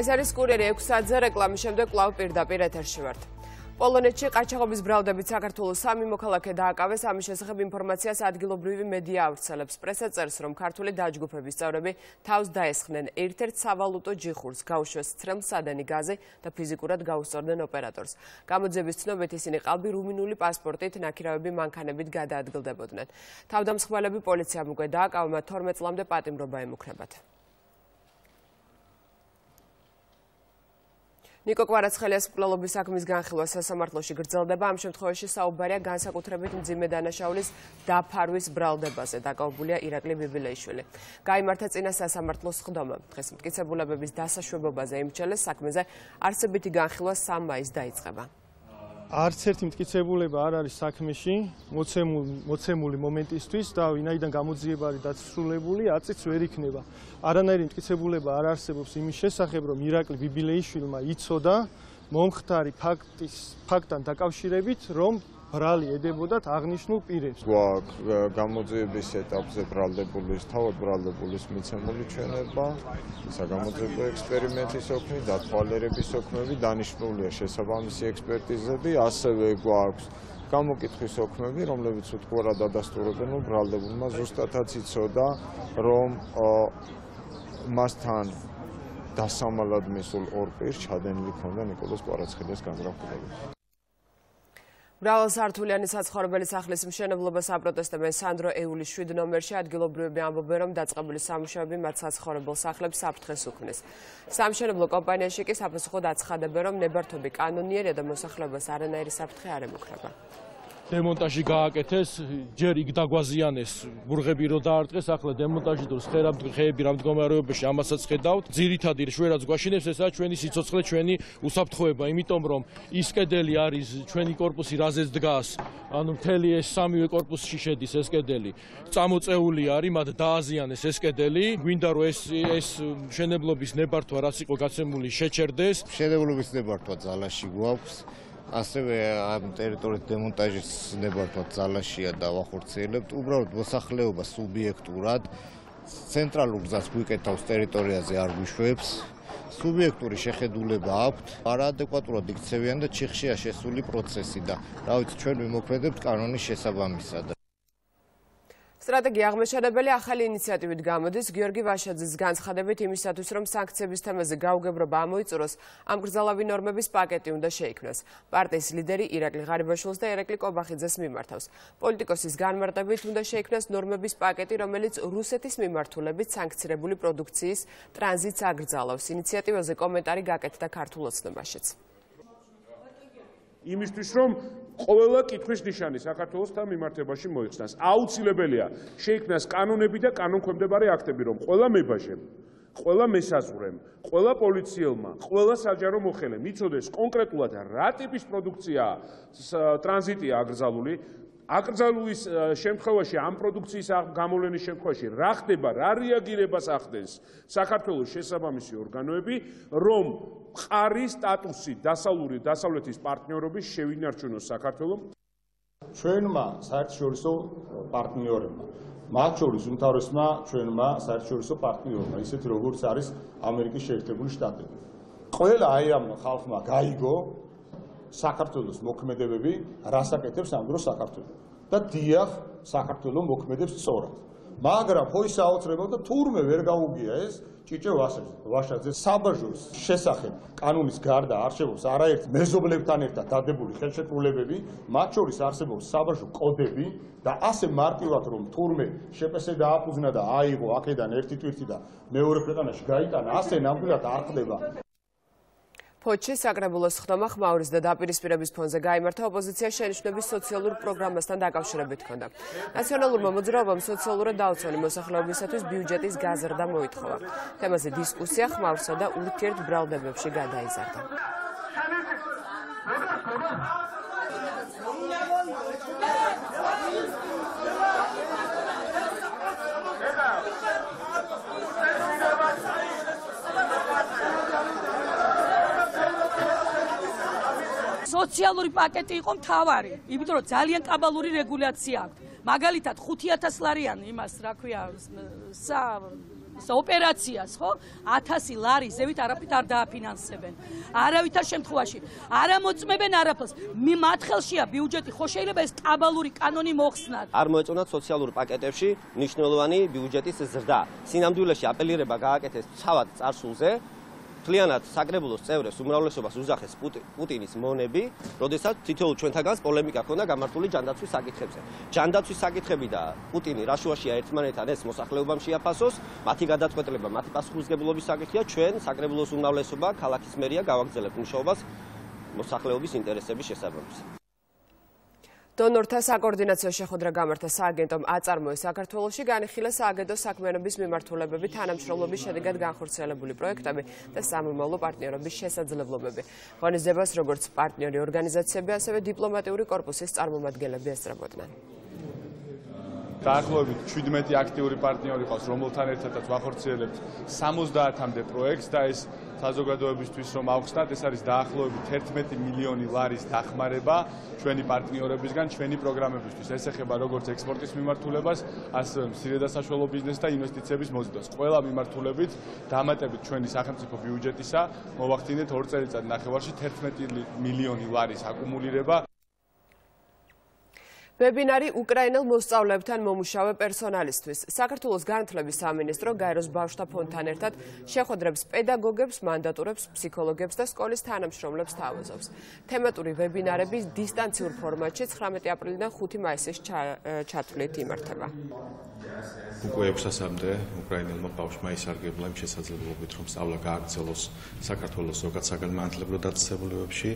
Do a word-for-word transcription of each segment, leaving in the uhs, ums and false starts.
ეს არის კურიერი ექვსი ათზე რეკლამის შემდეგ კვლავ პირდაპირ ეთერში ვართ. Polonetshi qachaghobis bravdebit Sakartvelos sami მოქალაქე დააკავეს, ამის შესახებ ინფორმაციას ადგილობრივი მედია ავრცელებს. პრესა წერს, რომ ქართული დაჯგუფების წევრები თავს დაესხნენ ერთ-ერთ სავალუტო ჯიხურს, გაუშვეს ცრემლსადენი გაზი და ფიზიკურად გაუსწორდნენ ოპერატორს. Გამოძიების ცნობით ისინი ყალბი რუმინული პასპორტით ნაკირავები მანქანებით გადაადგილდებოდნენ. თავდამსხმელები პოლიციამ უკვე დააკავეს, თორმეტ წლამდე პატიმრობა ემუქრებათ. Niko Kvaratskhelis მკვლელობის საქმის განხილვა სასამართლოში გრძელდება, ამ შემთხვევაში საუბარია განსაკუთრებით მძიმე დანაშაულის დაფარვის ბრალდებაზე, დაკავებულია ირაკლი ბიბილეიშვილი. Გაიმართა წინა სასამართლოს ხდომა. Დღეს მტკიცებულებების დასაშვებობაზე იმჩელეს საქმეზე არსებითი განხილვა სამი მაისს დაიწყება. Arts certim მტკიცებულება არ არის საქმეში მოცემული მომენტისთვის და ვინაიდან გამოძიება არის დასრულებული აწიც ვერ იქნება. Არანაირი მტკიცებულება არ არსებობს იმის შესახებ, რომ ირაკლი ბიბილეიშვილმა იცოდა მომხდარი ფაქტის ფაქტთან დაკავშირებით, რომ ბრალი ედებოდათ აღნიშნულ პირებს. გვაქვს გამოძიების ეტაპზე ბრალდებულის, თავად ბრალდებულის მიცემული ჩვენება, საგამოძიებო ექსპერიმენტის ოქმი, დათვალიერების ოქმები დანიშნულია შესაბამისი ექსპერტიზები, ასევე გვაქვს გამოკითხვის ოქმები, რომლებიც უთქვარად ადასტურებენ, რომ ბრალდებულმა ზუსტადაც იცოდა, რომ მასთან დასამალად მისულ ორ პირს ჩადენილი ჰქონდა ნიკოლოზ კვარაცხელის განზრახულება. მრავალსართულიანი საცხოვრებელი სახლის მშენებლობას აპროტესტებენ სანდრო ეულის შვიდ ნომერში ადგილობრივები ამბობენ, რომ დაწყებული სამუშაოები მათ საცხოვრებელ სახლებს საფრთხეს უქმნის. Სამშენებლო კომპანიაში კი საპასუხოდ აცხადებენ, რომ ნებართვები კანონიერია და მოსახლეობას არანაირი საფრთხე არ ემუქრება. Demontajი გააკეთეს, ჯერ იქ დაგვაზიანეს, ბურღები რო დაარტყეს, ახლა დემონტაჟი დროს ხეები რა მდგომარეობაში ამასაც ხედავთ. Ძირითად შვერაც გვაშინებს, ესაა ჩვენი სიცოცხლე, ჩვენი უსაფრთხოება, იმიტომ რომ ის კედელი არის ჩვენი корпуსი რაზეც დგას, ანუ მთელი ეს სამივე корпуსში შედის ეს კედელი. Წამოწეული არის, მათ დააზიანეს ეს კედელი, გვინდა რომ ეს ეს მშენებლობის ნებართვა რაც იყო გაცემული შეჩერდეს. Მშენებლობის ნებართვა ძალაში გვაქვს. Ასევე ამ ტერიტორიის დემონტაჟის ნებართვა ძალაშია და ვახორციელებთ, უბრალოდ მოსახლეობა სუბიექტურად ცენტრალურ გზას გვიკეთავს ტერიტორიაზე არ გვიშვებს, სუბიექტური შეხედულება აქვთ, არაადეკვატურად იქცევიან და ჩიხშია შესული პროცესი და რა ვიცი, ჩვენ ვიმოქმედებთ კანონის შესაბამისად. Strategia აღმაშენებელი ახალი ინიციატივით გამოდის გიორგი ვაშაძის განცხადებით იმისათვის, რომ სანქციების თემაზე გაუგებრობა ამოიწუროს, ამ გრძელავი ნორმების პაკეტი უნდა შეიქმნას. Პარტიის ლიდერი ირაკლი ღარიბაშვილს და ერეკლი კობახიძეს მიმართავს. Პოლიტიკოსის განმარტებით უნდა შეიქმნას ნორმების პაკეტი, რომელიც რუსეთის მიმართულებით სანქცირებული პროდუქციის ტრანზიტს აგრძელავს. ინიციატივაზე კომენტარი გაკეთდა ქართულ ოცნებაშიც. Იმისთვის რომ ყველა კითხვის ნიშანი საქართველოსთან მიმართებაში მოიხსნას, აუცილებელია შეიქმნას კანონები და კანონქვემდებარე აქტები, რომ ყველა მებაჟემ, ყველა მესაზღვრემ, ყველა პოლიციელმა, ყველა საჯარო მოხელემ იცოდეს კონკრეტულად რა ტიპის პროდუქცია ტრანზიტია აკრძალული, აკრძალულის შემთხვევაში, ამ პროდუქციის გამოვლენის შემთხვევაში რა ხდება, რა რეაგირებას ახდენს საქართველოს შესაბამისი ორგანოები, რომ მყარი სტატუსი დასავლური დასავლეთის პარტნიორობის შევინარჩუნოს საქართველოს. Ჩვენმა საერთაშორისო პარტნიორებმა, მათ შორის უმთავრესმა ჩვენმა საერთაშორისო პარტნიორებმა, ისეთი როგორც არის ამერიკის შეერთებული შტატები. Ყველა აი ამ ხალხმა გაიგო საქართველოს მოქმედებები რასაკეთებს ამ დროს საქართველოს და დიახ საქართველოს მოქმედებს სწორად. Მაგრამ ხო ის აუცილებლად და თურმე ვერ გაუგია ეს ჭიჭე ვაშაძეს საბაჟოს შესახებ კანონის გარდა არსებობს არაერთ მეზობლებთან ერთად დადებული ხელშეკრულებები, მათ შორის არსებობს საბაჟო კოდები და ასე მარტივად რომ თურმე შეპსე დააფუძნა და აიღო აქედან ერთი ტვირთი და მეორე ქვეყანაში გაიტანა, ასე ნამდვილად არ ხდება. Ფოთში საკრებულოს ხდომა ხმაურის და დაპირისპირების ფონზე გაიმართა ოპოზიციის შენიშვნების სოციალურ პროგრამასთან დაკავშირებით ქონდა. Ნაციონალურმა მოძრაობამ სოციალურად დაუცველი მოსახლეობისათვის ბიუჯეტის გაზრდა მოითხოვა. Თემაზე დისკუსია ხმაურსა და ურთიერთ ბრალდებებში გადაიზარდა. Socialuri pachetei cum tavare. Iubitoare, ძალიან კაბალური რეგულაცია აქვს. მაგალითად ხუთი ათასი ლარიანი იმას რა ქვია სა să operația, scho, atâți lari, zevit arapit ar da finanțeben, aravita șemtxuashi, aramotmeben arapos, mi matxelshia, budgeti xoshele bez tabaluri kanoni moxsnat. Armoetsunat socialur paketebshi, nishnelovani budgeti se zrda. Sinamduleshi apelireba gaaketez savat arsuze, klienat sagrebulos tsevres umravlesobas uzaxes Putinis monebi, rodesats titol ჩვენთაგანს polemica ქონდა გამართული ჯანდაცვის საკითხებზე. Ჯანდაცვის საკითხები და პუტინი რა შუაშია ერთმანეთთან ეს მოსახლეობამ შეაფასოს, მათი გადაწყვეტილება, მათი პასუხისგებლობის საკითხია, ჩვენ sagrebulos უმრავლესობა ქალაქის მერია გავაგრძელებ მუშაობას მოსახლეობის ინტერესების შესაბამისად. დონორთა საკოორდინაციო შეხვედრა გამართა სააგენტომ აწარმოეს საქართველოში, განიხილა სააგენტო საქმიანობის მიმართულებები, თანამშრომლობის შედეგად განხორციელებული პროექტები და სამომავლო პარტნიორობის შესაძლებლობები. Ღონისძიებას როგორც პარტნიორი ორგანიზაციები, ასევე დიპლომატიური კორპუსის წარმომადგენლები ესწრებოდნენ. Დაახლოებით შვიდმეტი აქტიური პარტნიორი ყავს, რომელთან ერთადაც ვახორციელებთ სამოცდაათამდე პროექტს და ეს საზოგადოებისთვის რომ ავხსნათ, ეს არის დაახლოებით ერთმეტი მილიონი ლარის დახმარება ჩვენი პარტნიორებისგან, ჩვენი პროგრამებისთვის. ეს ეხება როგორც ექსპორტის მიმართულებას, ასევე მცირე და საშუალო ბიზნესს და ინვესტიციების მოძიებას. Ყველა მიმართულებით დამატებით ჩვენი სახელმწიფო ბიუჯეტისა მოვახდინეთ ორ წელიწად ნახევარში ერთმეტი მილიონი ლარის აკუმულირება. Webinari Ucrainel მოსწავლეებთან მომუშავე პერსონალისთვის. Საქართველოს განათლების სამინისტრო გაეროს ბავშვთათან ერთად შეხვედრებს პედაგოგებს, მანდატურებს, ფსიქოლოგებს და სკოლის თანამშრომლებს თავაზობს. Თემატური ვებინარები დისტანციურ ფორმატში ცხრამეტი აპრილიდან ხუთი მაისის ჩათვლით იმართება. Უკვე ექვსასამდე უკრაინელმა ბავშვმა ისარგებლა იმ შესაძლებლობით, რომ სწავლა გააგრძელოს საქართველოს ზოგად საგანმანათლებლო დაწესებულებებში,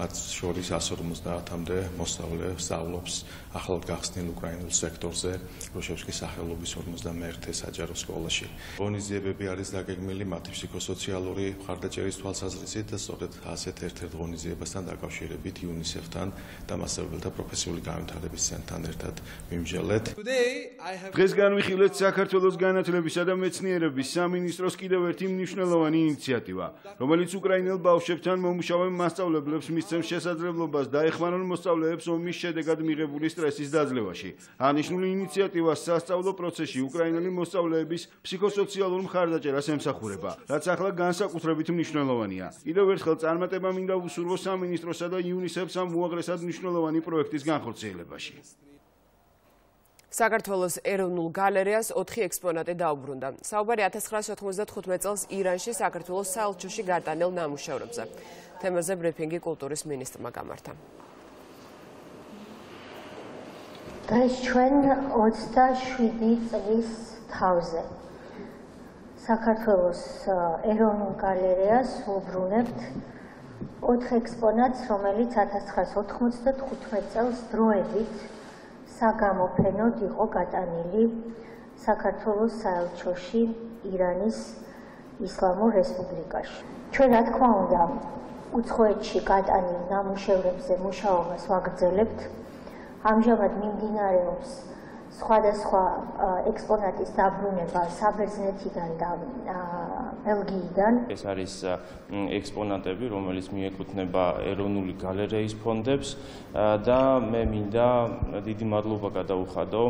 მათ შორის ასი ორმოცდაათამდე მოსწავლე სწავლობს ახალ გახსნილ უკრაინულ სექტორზე როშევსკის სახელობის ორმოცდამეერთე საჯარო სკოლაში. Ღონისძიებები არის დაგეგმილი მათი ფსიქოსოციალური მხარდაჭერის თვალსაზრისით და სწორედ ასეთ ერთ-ერთ ღონისძიებასთან დაკავშირებით იუნისეფთან და მასწავლებელთა პროფესიული განვითარების ცენტრთან ერთად მიმსჯელეთ. დღეს განვიხილეთ საქართველოს განათლებისა და მეცნიერების სამინისტროს კიდევ ერთი მნიშვნელოვანი ინიციატივა, რომელიც უკრაინელ ბავშვებთან მომუშავე მასწავლებლებს მისცემს შესაძლებლობას დაეხმარონ მოსწავლეებს ომის შედეგად მიღებული სტრესის დაძლევაში. Აღნიშნული ინიციატივა სასწავლო პროცესში უკრაინელი მოსწავლეების ფსიქოსოციალურ მხარდაჭერას ემსახურება, რაც ახლა განსაკუთრებით მნიშვნელოვანია. Კიდევ ერთხელ წარმატება მინდა უსურვო სამინისტროსა და იუნისეფს ამ უაღრესად მნიშვნელოვანი პროექტის განხორციელებაში. საქართველოს ეროვნულ გალერეას ოთხი ექსპონატი დაუბრუნდა. Საუბარი ათას ცხრაას ოთხმოცდათხუთმეტ წელს ირანში საქართველოს საელჩოში გატანილ ნამუშევრებზე. თემაზე ბრიფინგი კულტურის მინისტრმა გამართა. დღეს ჩვენ ოცდაშვიდი წლის თავზე საქართველოს ეროვნულ გალერეას უბრუნებთ ოთხ ექსპონატს, რომელიც ათას ცხრაას ოთხმოცდათხუთმეტ წელს დროებით საგამოფენოდ იყო გატანილი საქართველოს საელჩოში ირანის ისლამურ რესპუბლიკაში. Ჩვენ რა თქმა უნდა უცხოეთში გატანილ ნამუშევრებზე მუშაობას ვაგრძელებთ. Ამჟამად მიმდინარეობს სხვადასხვა ექსპონატის დაბრუნება საბერძნეთიდან და ბელგიიდან. ეს არის ექსპონატები, რომელიც მიეკუთვნება ეროვნული გალერეის ფონდებს და მე მინდა დიდი მადლობა გადაუხადო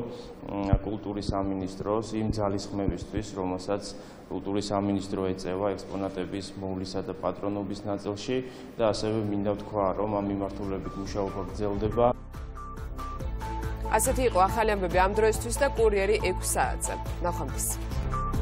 კულტურის სამინისტროს იმ ძალისხმევისთვის, რომელსაც კულტურის სამინისტრო ეწევა ექსპონატების მოვლისა და პატრონობის ნაწილში და ასევე მინდა ვთქვა, რომ ამ მიმართულებით მუშაობა გრძელდება. Aseti cu axalem bebeam droistui sta curieri ekusață. N-am